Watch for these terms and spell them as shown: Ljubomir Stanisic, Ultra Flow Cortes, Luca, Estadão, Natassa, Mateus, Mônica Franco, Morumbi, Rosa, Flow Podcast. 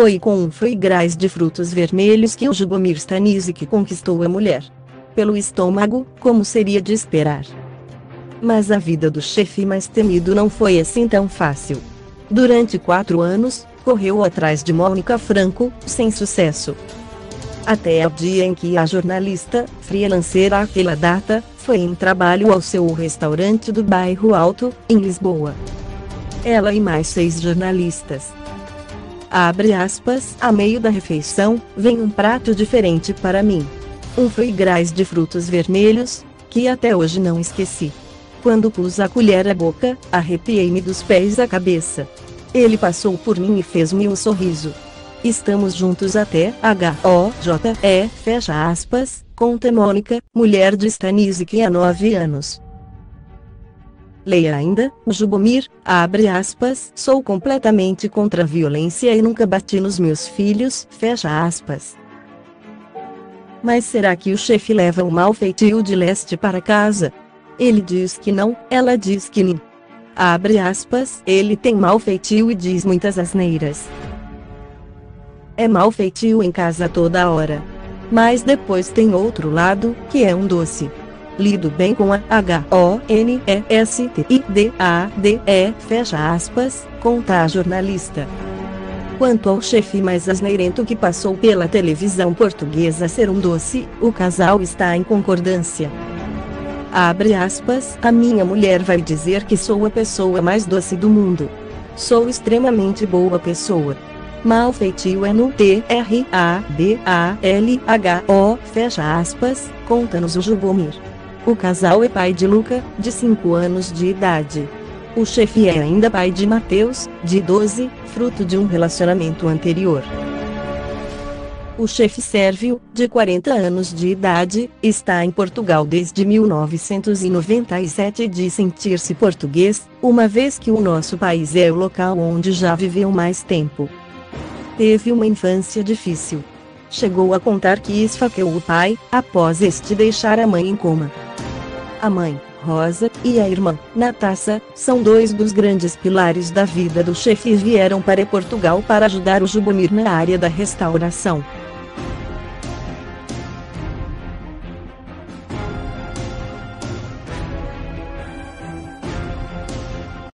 Foi com um fragrás de frutos vermelhos que o Ljubomir Stanisic conquistou a mulher. Pelo estômago, como seria de esperar. Mas a vida do chefe mais temido não foi assim tão fácil. Durante 4 anos, correu atrás de Mônica Franco, sem sucesso. Até o dia em que a jornalista, freelancer àquela data, foi em trabalho ao seu restaurante do bairro Alto, em Lisboa. Ela e mais 6 jornalistas. Abre aspas, a meio da refeição, vem um prato diferente para mim. Um fragrás de frutos vermelhos, que até hoje não esqueci. Quando pus a colher à boca, arrepiei-me dos pés à cabeça. Ele passou por mim e fez-me um sorriso. Estamos juntos até HOJE, fecha aspas, conta Mônica, mulher de Stanisic há 9 anos. Leia ainda, Ljubomir, abre aspas, sou completamente contra a violência e nunca bati nos meus filhos, fecha aspas. Mas será que o chefe leva o mau feitio de leste para casa? Ele diz que não, ela diz que não. Abre aspas, ele tem mau feitio e diz muitas asneiras. É mau feitio em casa toda hora. Mas depois tem outro lado, que é um doce. Lido bem com a HONESTIDADE, fecha aspas, conta a jornalista. Quanto ao chefe mais asneirento que passou pela televisão portuguesa ser um doce, o casal está em concordância. Abre aspas, a minha mulher vai dizer que sou a pessoa mais doce do mundo. Sou extremamente boa pessoa. Mal feitio é no TRABALHO, fecha aspas, conta-nos o Ljubomir. O casal é pai de Luca, de 5 anos de idade. O chefe é ainda pai de Mateus, de 12, fruto de um relacionamento anterior. O chefe sérvio, de 40 anos de idade, está em Portugal desde 1997 e diz sentir-se português, uma vez que o nosso país é o local onde já viveu mais tempo. Teve uma infância difícil. Chegou a contar que esfaqueou o pai, após este deixar a mãe em coma. A mãe, Rosa, e a irmã, Natassa, são 2 dos grandes pilares da vida do chefe e vieram para Portugal para ajudar o Ljubomir na área da restauração.